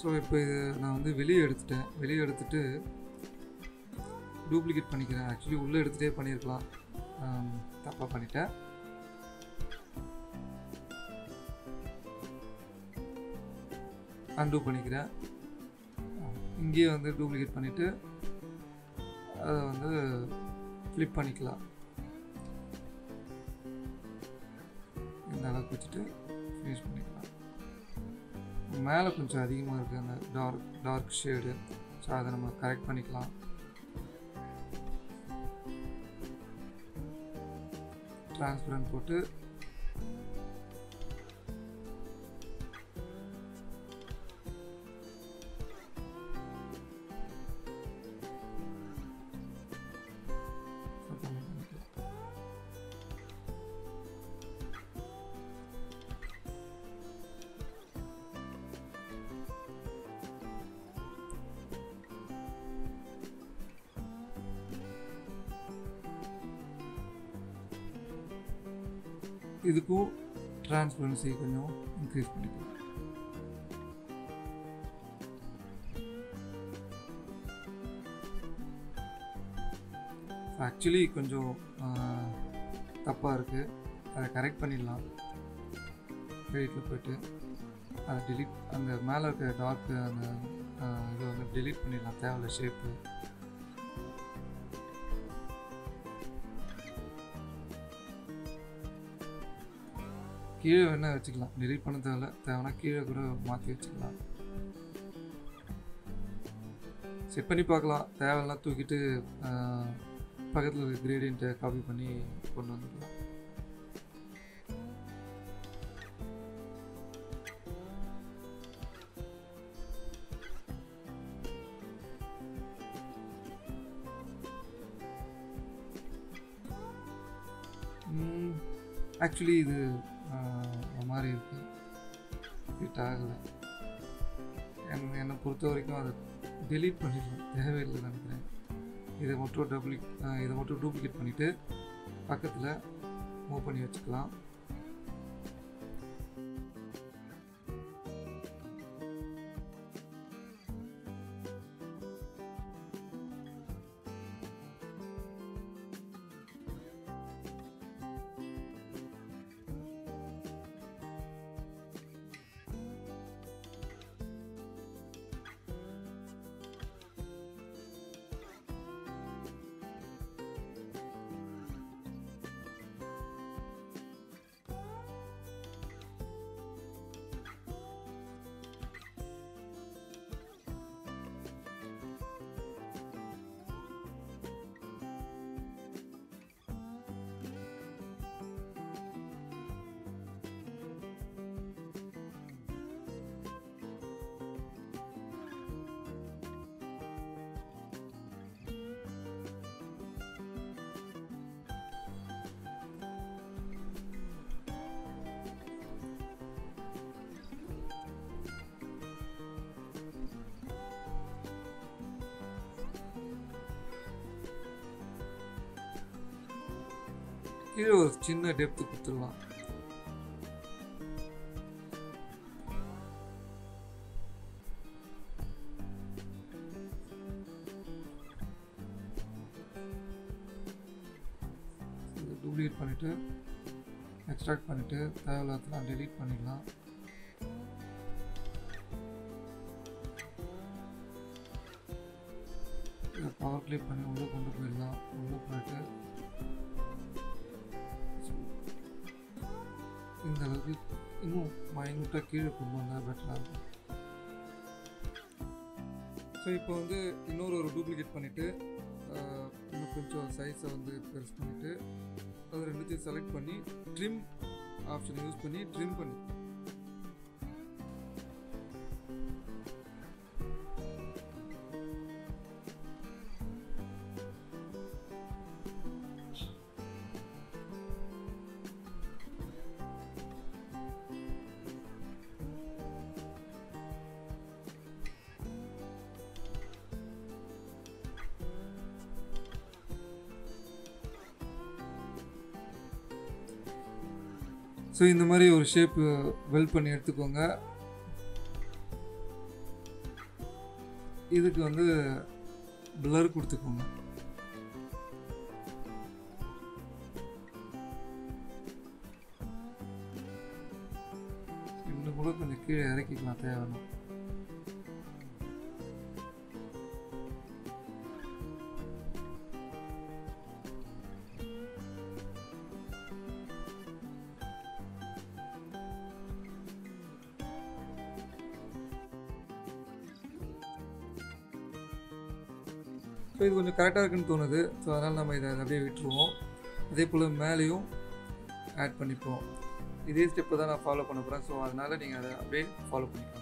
ஸோ இப்போ இது நான் வந்து வெளியே எடுத்துட்டேன். வெளியே எடுத்துகிட்டு டூப்ளிகேட் பண்ணிக்கிறேன். ஆக்சுவலி உள்ளே எடுத்துகிட்டே பண்ணியிருக்கலாம், தப்பாக பண்ணிட்டேன். அன்டூ பண்ணிக்கிறேன். இங்கேயே வந்து டூப்ளிகேட் பண்ணிவிட்டு அதை வந்து ஃப்ளிப் பண்ணிக்கலாம். இந்த அளவுக்கு வச்சுட்டு ஃபினிஷ் பண்ணிக்கலாம். மேலே கொஞ்சம் அதிகமாக இருக்குது அந்த டார்க் டார்க் ஷேடு. ஸோ அதை நம்ம கரெக்ட் பண்ணிக்கலாம். டிரான்ஸ்பரண்ட் போட்டு இதுக்கும் டிரான்ஸ்பரன்சி கொஞ்சம் இன்க்ரீஸ் பண்ணிக்கலாம். ஆக்சுவலி கொஞ்சம் தப்பாக இருக்குது, அதை கரெக்ட் பண்ணிடலாம். எடிட்டில் போய்ட்டு அதை டெலீட், அந்த மேலே இருக்க டார்க் அந்த இதை வந்து டெலீட் பண்ணிடலாம். தேவையில்ல ஷேப்பு கீழே வேணால் வச்சுக்கலாம். டெலிட் பண்ண தேவையில்ல, தேவைன்னா கீழே கூட மாற்றி வச்சுக்கலாம். செட் பண்ணி பார்க்கலாம். தேவையில்லாம் தூக்கிட்டு பக்கத்தில் இருக்கிற கிரேடியண்ட்டை காப்பி பண்ணி கொண்டு வந்துக்கலாம். ஆக்சுவலி இது மாதிரி இருக்கு, ஃபிட் ஆகலை. என் என்னை பொறுத்த வரைக்கும் அதை டெலீட் பண்ணிடலாம், தேவையில்லை நினைக்கிறேன். இதை மட்டும் டபுள் இதை மட்டும் டூப்ளிகேட் பண்ணிவிட்டு பக்கத்தில் மூவ் பண்ணி வச்சுக்கலாம். இது ஒரு சின்ன டெப்த் கொடுத்துடலாம். டூப்ளிகேட் பண்ணிட்டு எக்ஸ்ட்ராக்ட் பண்ணிட்டு தேவையில்லாதெல்லாம் டெலீட் பண்ணிடலாம். பவர் கிளிக் பண்ணி உள்ளே கொண்டு போயிடலாம். உள்ளே போயிட்டு இந்த அளவுக்கு இன்னும் மைனூட்டாக கீழே கொண்டு வந்தால் பெட்டராக இருக்கும். ஸோ இப்போ வந்து இன்னொரு ஒரு டூப்ளிகேட் பண்ணிவிட்டு இன்னும் கொஞ்சம் சைஸை வந்து பெருசு பண்ணிவிட்டு அதை ரெண்டுத்தையும் செலக்ட் பண்ணி ட்ரிம் ஆப்ஷன் யூஸ் பண்ணி ட்ரிம் பண்ணி ஸோ இந்த மாதிரி ஒரு ஷேப் வெல்ட் பண்ணி எடுத்துக்கோங்க. இதுக்கு வந்து பிளர் கொடுத்துக்கோங்க. இன்னும் கூட கொஞ்சம் கீழே இறக்கிக்கலாம் தேவைன்னா. ஸோ இது கொஞ்சம் கரெக்டாக இருக்குன்னு தோணுது. ஸோ அதனால் நம்ம இதை அப்படியே விட்டுருவோம். அதே போல் மேலேயும் ஆட் பண்ணிப்போம். இதே ஸ்டெப்பை தான் நான் ஃபாலோ பண்ண போகிறேன். ஸோ அதனால் நீங்கள் அதை அப்படியே ஃபாலோ பண்ணிக்கலாம்.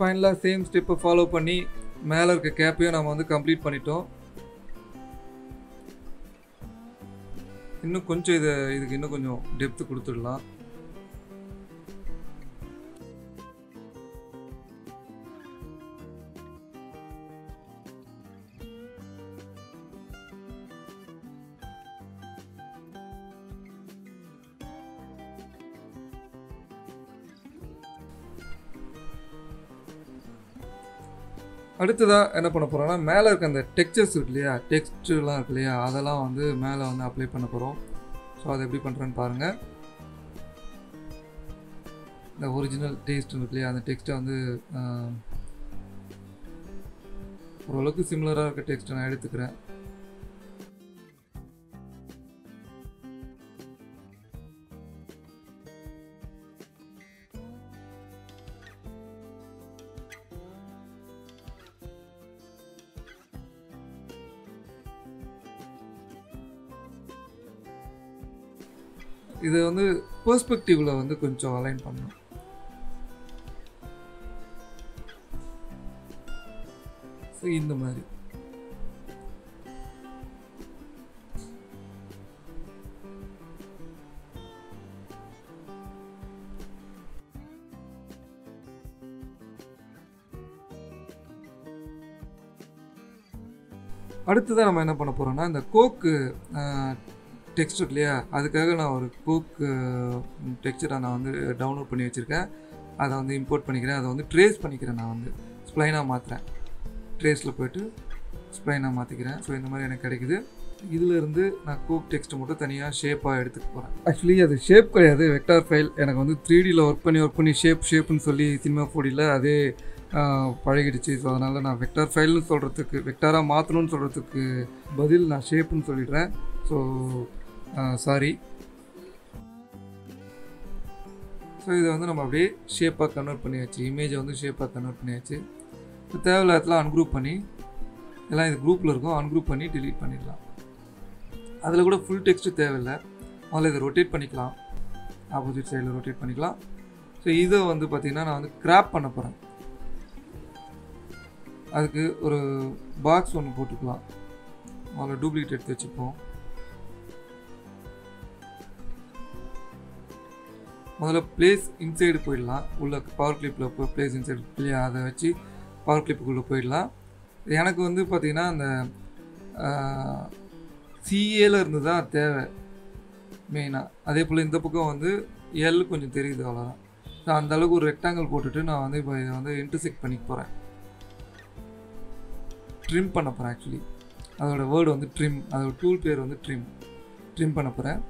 फाइनल सेम स्टेप फॉलो पन्नी மேல இருக்க கேப்பையும் நாம வந்து கம்ப்ளீட் பண்ணிட்டோம். இன்னும் கொஞ்சம் இது இதுக்கு இன்னும் கொஞ்சம் டெப்த் கொடுத்துடலாம். அடுத்ததா என்ன பண்ண போறோம்னா மேல இருக்க அந்த டெக்ஸ்சர்ஸ் இருக்குலையா டெக்ஸ்டெல்லாம் இருக்குலையா அதெல்லாம் வந்து மேல வந்து அப்ளை பண்ண போறோம். சோ அதை எப்படி பண்றேன்னு பாருங்க. இந்த ஒரிஜினல் டெக்ஸ்ட் இருக்குலையா அந்த டெக்ஸ்ட் வந்து ஓரளவுக்கு சிமிலரா இருக்க டெக்ஸ்ட் நான் எடுத்துக்கிறேன். இது வந்து पर्सपेक्टिवல வந்து கொஞ்சம் அலைன் பண்ணனும். சோ இந்த மாதிரி அடுத்து நம்ம என்ன பண்ண போறோம்னா இந்த கோக்கு टेक्स्चर இல்லையா அதுக்காக நான் ஒரு கோக் டெக்ஸ்சரை நான் வந்து டவுன்லோட் பண்ணி வச்சிருக்கேன். அதை வந்து இம்போர்ட் பண்ணிக்கிறேன். அதை வந்து ட்ரேஸ் பண்ணிக்கிறேன். நான் வந்து ஸ்ப்ளைனாக மாற்றுறேன். ட்ரேஸில் போய்ட்டு ஸ்ப்ளைனாக மாற்றிக்கிறேன். ஸோ இந்த மாதிரி எனக்கு கிடைக்குது. இதிலேருந்து நான் கோக் டெக்ஸ்ட்டை மட்டும் தனியாக ஷேப்பாக எடுத்துக்க போகிறேன். ஆக்சுவலி அது ஷேப் கிடையாது, வெக்டார் ஃபைல். எனக்கு வந்து த்ரீ டியில் ஒர்க் பண்ணி ஒர்க் பண்ணி ஷேப் ஷேப்புன்னு சொல்லி சினிமா ஃபோடியில் அதே பழகிடுச்சு. ஸோ அதனால் நான் வெக்டார் ஃபைல்னு சொல்கிறதுக்கு வெக்டாராக மாற்றணும்னு சொல்கிறதுக்கு பதில் நான் ஷேப்புன்னு சொல்லிடுறேன். So sorry. ஸோ இதை வந்து நம்ம அப்படியே ஷேப்பாக கன்வெர்ட் பண்ணியாச்சு. இமேஜை வந்து ஷேப்பாக கன்வெர்ட் பண்ணியாச்சு. இப்போ தேவையில்லாதலாம் அன்க்ரூப் பண்ணி எல்லாம் இது குரூப்பில் இருக்கும் அன்க்ரூப் பண்ணி டிலீட் பண்ணிடலாம். அதில் கூட ஃபுல் டெக்ஸ்ட்டு தேவையில்லை. முதல்ல இதை ரொட்டேட் பண்ணிக்கலாம். ஆப்போசிட் சைடில் ரொட்டேட் பண்ணிக்கலாம். ஸோ இதை வந்து பார்த்திங்கன்னா நான் வந்து கிராப் பண்ண போகிறேன். அதுக்கு ஒரு பாக்ஸ் ஒன்று போட்டுக்கலாம். முதல்ல டூப்ளிகேட் எடுத்து வச்சுப்போம். முதல்ல பிளேஸ் இன்சைடு போயிடலாம். உள்ள பவர் கிளிப்பில் போய் பிளேஸ் இன்சைடு பிளே அதை வச்சு பவர் கிளிப்புக்குள்ளே போயிடலாம். எனக்கு வந்து பார்த்திங்கன்னா அந்த சிஏல இருந்து தான் தேவை மெயினாக. அதே போல் இந்த பக்கம் வந்து எல் கொஞ்சம் தெரியுது, அவ்வளோதான். நான் அந்தளவுக்கு ஒரு ரெக்டாங்கிள் போட்டுட்டு நான் வந்து இப்போ இதை வந்து இன்டர்செக்ட் பண்ணிக்க போகிறேன். ட்ரிம் பண்ண போகிறேன். ஆக்சுவலி அதோட வேர்டு வந்து ட்ரிம், அதோட டூல் பேர் வந்து ட்ரிம். ட்ரிம் பண்ண போகிறேன்.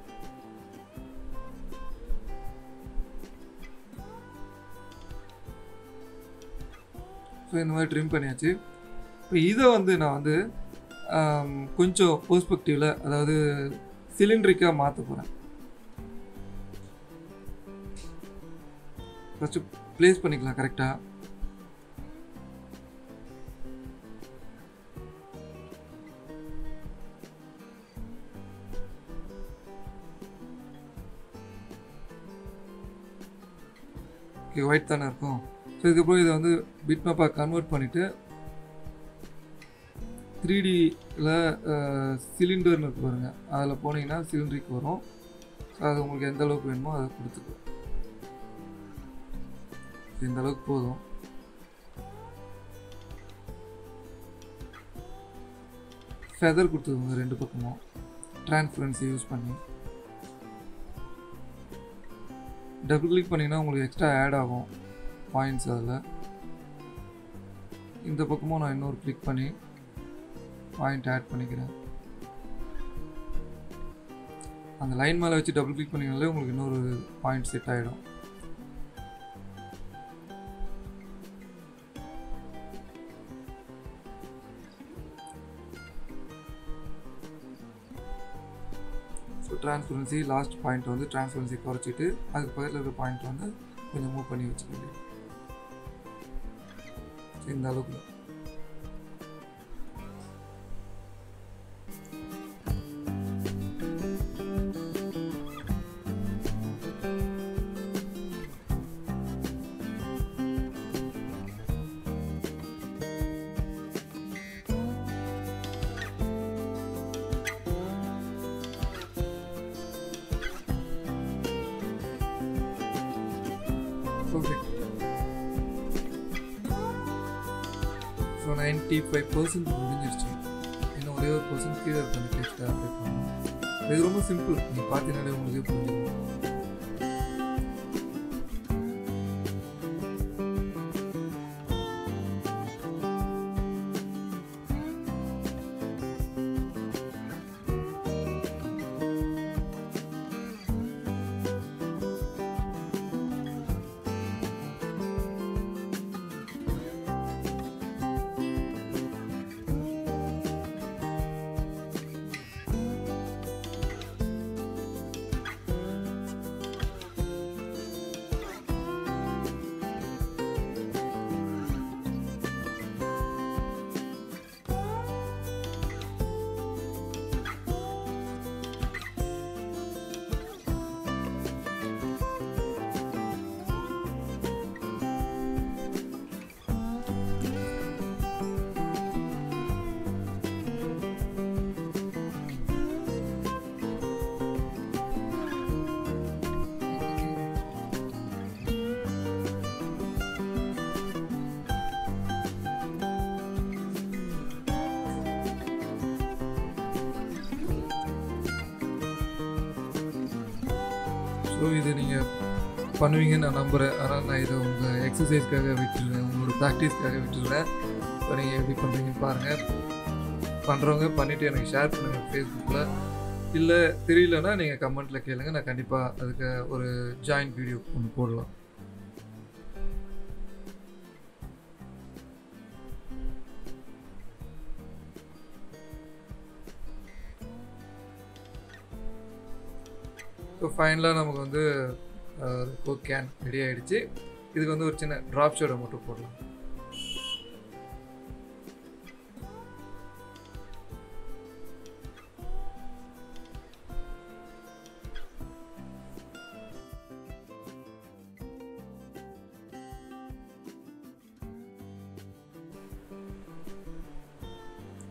ஸோ இந்த மாதிரி ட்ரிம் பண்ணியாச்சு. இப்போ இதை வந்து நான் வந்து கொஞ்சம் பெர்ஸ்பெக்டிவில் அதாவது சிலிண்ட்ரிக்காக மாற்ற போகிறேன். ஃபஸ்ட்டு ப்ளேஸ் பண்ணிக்கலாம் கரெக்டாக. ஓகே, ஒயிட் தானே இருக்கும். ஸோ இதுக்கப்புறம் இதை வந்து பிட்மேப்பாக கன்வெர்ட் பண்ணிவிட்டு த்ரீ டியில் சிலிண்டர்னு இருக்கு பாருங்கள், அதில் போனீங்கன்னா சிலிண்டருக்கு வரும். ஸோ அது உங்களுக்கு எந்த அளவுக்கு வேணுமோ அதை கொடுத்துக்கலாம். இந்த அளவுக்கு போதும். ஃபெதர் கொடுத்துருங்க ரெண்டு பக்கமும் டிரான்ஸ்பரன்சி யூஸ் பண்ணி. டபுள் கிளிக் பண்ணிங்கன்னா உங்களுக்கு எக்ஸ்ட்ரா ஆட் ஆகும் பாயிண்ட்ஸ். அதில் இந்த பக்கமும் நான் இன்னொரு கிளிக் பண்ணி பாயிண்ட் ஆட் பண்ணிக்கிறேன். அந்த லைன் மேலே வச்சு டபுள் கிளிக் பண்ணிங்கனாலே உங்களுக்கு இன்னொரு பாயிண்ட் செட் ஆகிடும். ஸோ டிரான்ஸ்பரன்சி லாஸ்ட் பாயிண்ட் வந்து டிரான்ஸ்பரன்சி குறைச்சிட்டு அதுக்கு பக்கத்தில் இருக்கிற பாயிண்ட் வந்து கொஞ்சம் மூவ் பண்ணி வச்சுக்கோங்க. இந்த அளவுக்கு perfect. So ninety-five percent முடிஞ்சிருச்சு. இன்னும் ஒரே ஒரு percent கீழ இருக்கு டெஸ்ட் அப்டேட் பண்ணனும். இது ரொம்ப சிம்பிள். நீ பாத்தீங்கன்னா உங்களுக்கு புரியும். ஸோ இது நீங்கள் பண்ணுவீங்கன்னு நான் நம்புகிறேன். ஆனால் நான் இதை உங்கள் எக்ஸசைஸ்க்காக விட்டுருவேன், உங்களோட ப்ராக்டிஸ்க்காக விட்டுருவேன். இப்போ நீங்கள் எப்படி பண்ணுறீங்கன்னு பாருங்கள். பண்ணுறவங்க பண்ணிவிட்டு எனக்கு ஷேர் பண்ணுங்கள் ஃபேஸ்புக்கில். இல்லை தெரியலன்னா நீங்கள் கமெண்ட்டில் கேளுங்கள். நான் கண்டிப்பாக அதுக்கு ஒரு ஜாயின்ட் வீடியோ ஒன்று போடலாம். ஸோ ஃபைனலாக நமக்கு வந்து கோக் கேன் ரெடி ஆகிடுச்சு. இதுக்கு வந்து ஒரு சின்ன ட்ராப் ஷேடை மட்டும் போடலாம்.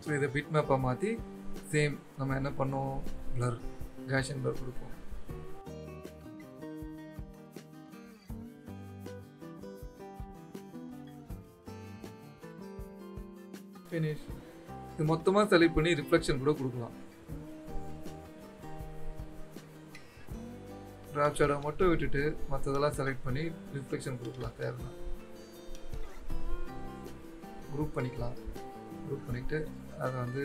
ஸோ இதை பிட் மேப்பாக மாற்றி சேம் நம்ம என்ன பண்ணுவோம், பிளர் கேஷன் பிளர் கொடுப்போம். finish. இது மொத்தமாக செலக்ட் பண்ணி ரிஃப்ளெக்ஷன் கூட கொடுக்கலாம். ட்ராப் ஷேடை மட்டும் விட்டுட்டு மற்றதெல்லாம் செலக்ட் பண்ணி ரிஃப்ளெக்ஷன் கொடுக்கலாம். தேவைன்னா குரூப் பண்ணிக்கலாம். குரூப் பண்ணிவிட்டு அதை வந்து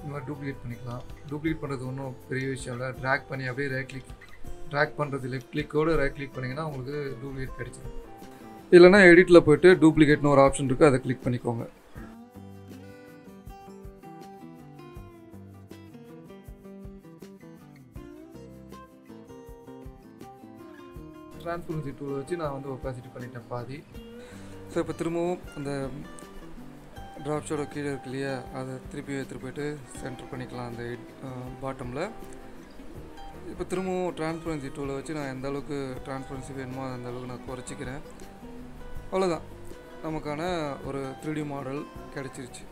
இந்த மாதிரி டூப்ளிகேட் பண்ணிக்கலாம். டூப்ளிகேட் பண்ணுறது ஒன்றும் பெரிய விஷயம் இல்லை. ட்ராக் பண்ணி அப்படியே ரைட் கிளிக், ட்ராக் பண்ணுறது லெஃப்ட் கிளிக்கோடு ரைட் கிளிக் பண்ணிங்கன்னா உங்களுக்கு டூப்ளிகேட் கிடைச்சிடும். இல்லைனா எடிட்டில் போய்ட்டு டூப்ளிகேட்னு ஒரு ஆப்ஷன் இருக்குது, அதை கிளிக் பண்ணிக்கோங்க. டிரான்ஸ்பரன்சி டூலை வச்சு நான் வந்து ஒப்பாசிட்டி பண்ணிட்டேன் பாதி. ஸோ இப்போ திரும்பவும் அந்த ட்ராப் ஷேடோ கீழே இருக்கு இல்லையா, அதை திருப்பி எடுத்துகிட்டு போய்ட்டு சென்டர் பண்ணிக்கலாம் அந்த பாட்டமில். இப்போ திரும்பவும் டிரான்ஸ்பரன்சி டூலை வச்சு நான் எந்த அளவுக்கு டிரான்ஸ்பரன்சி வேணுமோ அந்த அளவுக்கு நான் குறைச்சிக்கிறேன். அவ்வளோதான், நமக்கான ஒரு த்ரீ டி மாடல் கிடச்சிருச்சு.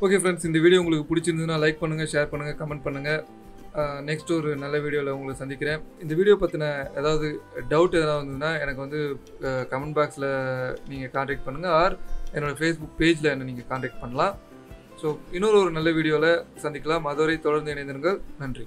ஓகே ஃப்ரெண்ட்ஸ், இந்த வீடியோ உங்களுக்கு பிடிச்சிருந்ததுன்னா லைக் பண்ணுங்கள், ஷேர் பண்ணுங்கள், கமெண்ட் பண்ணுங்கள். நெக்ஸ்ட் ஒரு நல்ல வீடியோவில் உங்களை சந்திக்கிறேன். இந்த வீடியோ பற்றின ஏதாவது டவுட் எதாவது இருந்ததுன்னா எனக்கு வந்து கமெண்ட் பாக்ஸில் நீங்கள் காண்டாக்ட் பண்ணுங்கள். ஆர் என்னோடய ஃபேஸ்புக் பேஜில் என்னை நீங்கள் காண்டாக்ட் பண்ணலாம். ஸோ இன்னொரு ஒரு நல்ல வீடியோவில் சந்திக்கலாம். அதுவரை தொடர்ந்து இணைந்திருங்கள். நன்றி.